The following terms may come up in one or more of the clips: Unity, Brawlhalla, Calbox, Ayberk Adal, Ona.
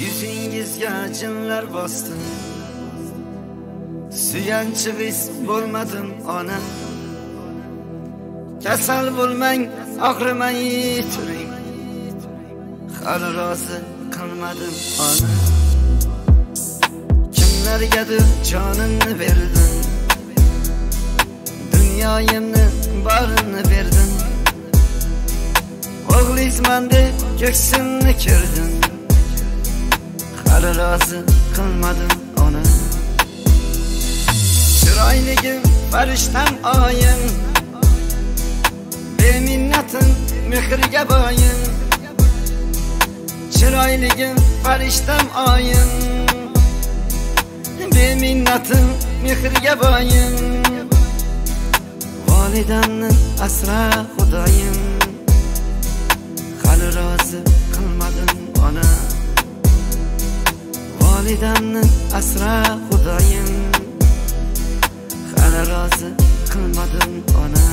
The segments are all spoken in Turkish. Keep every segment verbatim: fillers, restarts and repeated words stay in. Yüzingizge cinler bastı. Süyençi biz bulmadım ona. Kasal bulmang, ahriman yitiring. Hali razı kılmadım ona. Kimlergedir canını verdin, dünyayımni barini verdin. O'g'lizman deb ko'ksimni kirdin, hali razı kılmadım ona. Chiroyligim farishtam oyim, beminnatim mehrga boyim. Chiroyligim farishtam oyim, beminnatim mehrga boyim. Validamni asra xudoyim, hali rozi qilmadim ona. Validamni asra xudoyim, hali rozi qilmadim ona.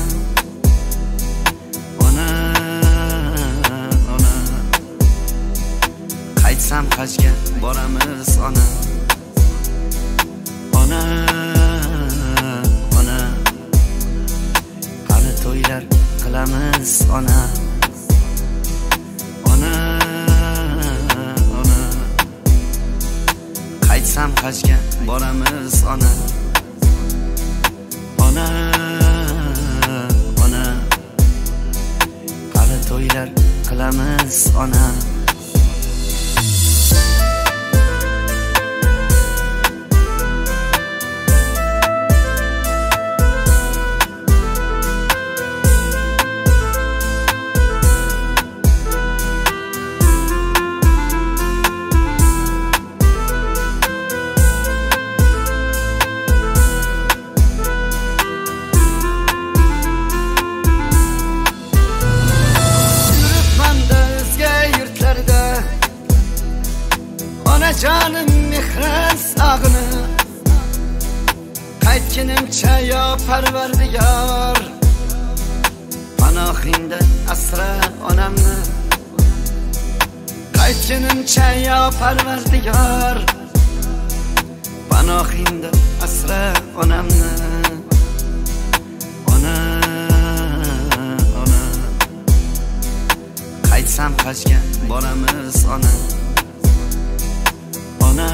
Ona, ona, qaytsam Hajga boramiz ona. Ona, ona, hali to'ylar qilamiz ona. Ona, ona, qaytsam Hajga boramiz ona. Ona, ona, hali to'ylar qilamiz ona. Canım mehras ağını qaytganimcha yo Parvardigor, panohingda asra onamni. Qaytganimcha yo Parvardigor, panohingda asra onamni. Ona, ona, qaytsam Hajga boramiz ona. Ona,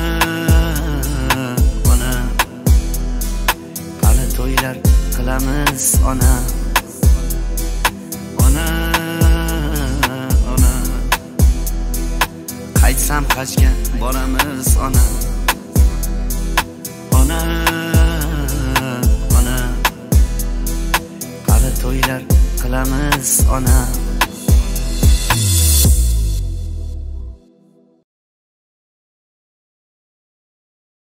ona, hali to'ylar qilamiz ona. Ona, ona, qaytsam Hajga boramiz ona. Ona, ona, hali to'ylar qilamiz ona.